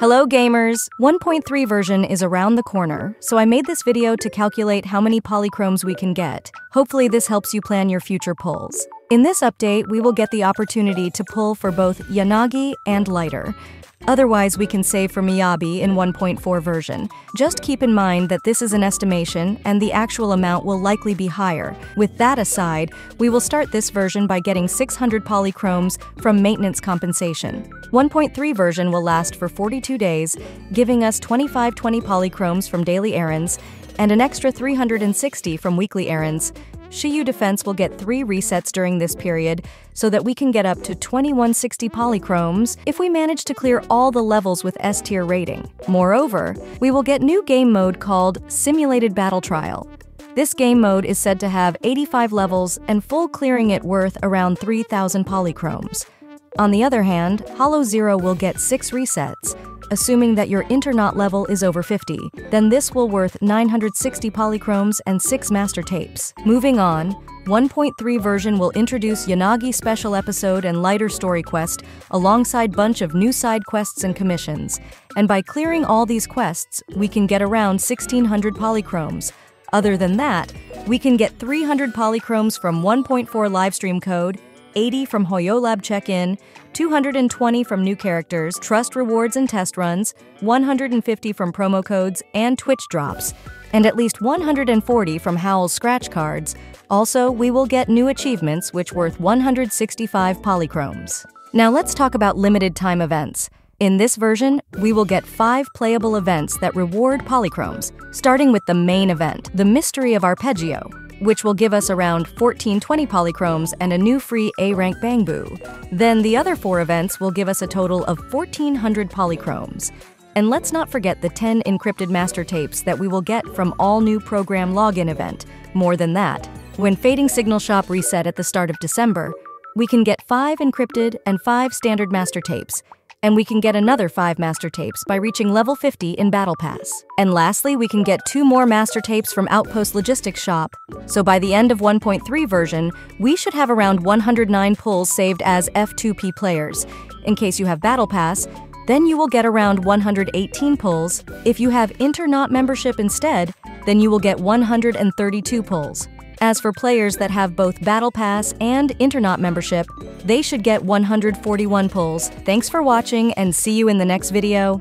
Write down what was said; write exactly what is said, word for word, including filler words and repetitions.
Hello gamers! one point three version is around the corner, so I made this video to calculate how many polychromes we can get. Hopefully this helps you plan your future pulls. In this update, we will get the opportunity to pull for both Yanagi and Lighter. Otherwise, we can save for Miyabi in one point four version. Just keep in mind that this is an estimation, and the actual amount will likely be higher. With that aside, we will start this version by getting six hundred polychromes from maintenance compensation. one point three version will last for forty-two days, giving us twenty-five twenty polychromes from daily errands, and an extra three hundred sixty from weekly errands. Shiyu Defense will get three resets during this period, so that we can get up to twenty-one sixty polychromes if we manage to clear all the levels with S tier rating. Moreover, we will get new game mode called Simulated Battle Trial. This game mode is said to have eighty-five levels and full clearing it worth around three thousand polychromes. On the other hand, Hollow Zero will get six resets, assuming that your Internaut level is over fifty, then this will worth nine hundred sixty polychromes and six master tapes. Moving on, one point three version will introduce Yanagi Special Episode and Lighter Story Quest alongside bunch of new side quests and commissions, and by clearing all these quests, we can get around sixteen hundred polychromes. Other than that, we can get three hundred polychromes from one point four livestream code, eighty from Hoyolab check-in, two hundred twenty from new characters, trust rewards and test runs, one hundred fifty from promo codes and Twitch drops, and at least one hundred forty from Howl's Scratch Cards. Also, we will get new achievements which worth one hundred sixty-five polychromes. Now let's talk about limited time events. In this version, we will get five playable events that reward polychromes, starting with the main event, the Mystery of Arpeggio, which will give us around fourteen twenty polychromes and a new free A rank Bangboo. Then the other four events will give us a total of fourteen hundred polychromes. And let's not forget the ten encrypted master tapes that we will get from all new program login event. More than that, when Fading Signal Shop reset at the start of December, we can get five encrypted and five standard master tapes, and we can get another five master tapes by reaching level fifty in Battle Pass. And lastly, we can get two more master tapes from Outpost Logistics Shop, so by the end of one point three version, we should have around one hundred nine pulls saved as F two P players. In case you have Battle Pass, then you will get around one hundred eighteen pulls. If you have Internaut membership instead, then you will get one hundred thirty-two pulls. As for players that have both Battle Pass and Internaut membership, they should get one hundred forty-one pulls. Thanks for watching and see you in the next video.